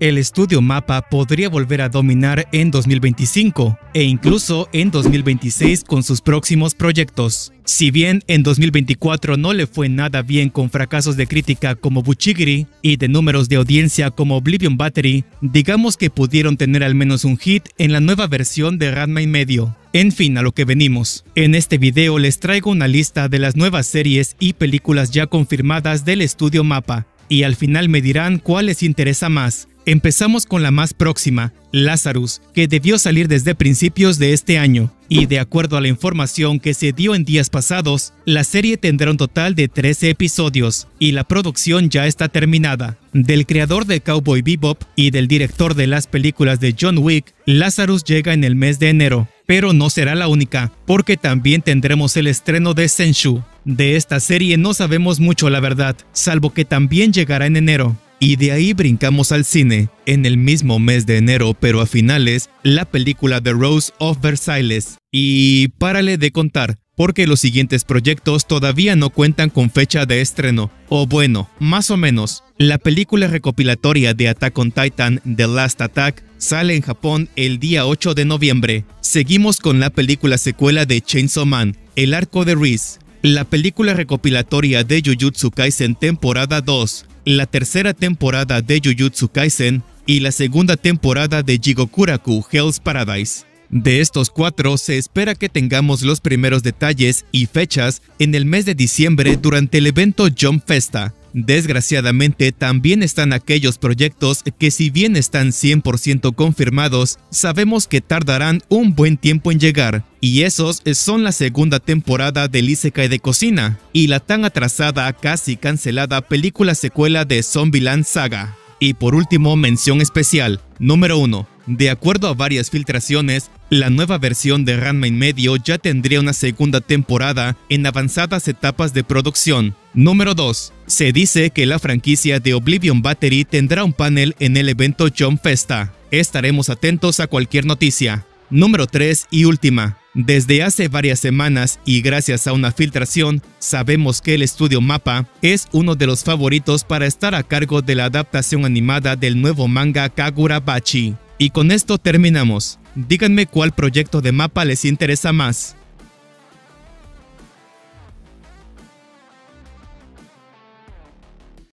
El estudio MAPPA podría volver a dominar en 2025 e incluso en 2026 con sus próximos proyectos. Si bien en 2024 no le fue nada bien con fracasos de crítica como Buchigiri y de números de audiencia como Oblivion Battery, digamos que pudieron tener al menos un hit en la nueva versión de Ranma y medio. En fin, a lo que venimos. En este video les traigo una lista de las nuevas series y películas ya confirmadas del estudio MAPPA, y al final me dirán cuál les interesa más. Empezamos con la más próxima, Lazarus, que debió salir desde principios de este año, y de acuerdo a la información que se dio en días pasados, la serie tendrá un total de 13 episodios, y la producción ya está terminada. Del creador de Cowboy Bebop y del director de las películas de John Wick, Lazarus llega en el mes de enero, pero no será la única, porque también tendremos el estreno de Zenshu. De esta serie no sabemos mucho la verdad, salvo que también llegará en enero. Y de ahí brincamos al cine. En el mismo mes de enero, pero a finales, la película The Rose of Versailles. Y párale de contar, porque los siguientes proyectos todavía no cuentan con fecha de estreno. O bueno, más o menos. La película recopilatoria de Attack on Titan, The Last Attack, sale en Japón el día 8 de noviembre. Seguimos con la película secuela de Chainsaw Man, El Arco de Reese. La película recopilatoria de Jujutsu Kaisen temporada 2. La tercera temporada de Jujutsu Kaisen y la segunda temporada de Jigokuraku Hell's Paradise. De estos cuatro se espera que tengamos los primeros detalles y fechas en el mes de diciembre durante el evento Jump Festa. Desgraciadamente también están aquellos proyectos que si bien están 100% confirmados, sabemos que tardarán un buen tiempo en llegar, y esos son la segunda temporada del Isekai de Cocina y la tan atrasada, casi cancelada película secuela de Zombieland Saga. Y por último, mención especial, número 1. De acuerdo a varias filtraciones, la nueva versión de Ranma y medio ya tendría una segunda temporada en avanzadas etapas de producción. Número 2. Se dice que la franquicia de Oblivion Battery tendrá un panel en el evento Jump Festa. Estaremos atentos a cualquier noticia. Número 3 y última. Desde hace varias semanas y gracias a una filtración, sabemos que el estudio MAPPA es uno de los favoritos para estar a cargo de la adaptación animada del nuevo manga Kagura Bachi. Y con esto terminamos. Díganme cuál proyecto de MAPPA les interesa más.